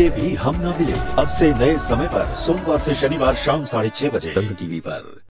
के भी हम न मिले। अब से नए समय पर सोमवार से शनिवार शाम 6:30 बजे दंगल टीवी पर।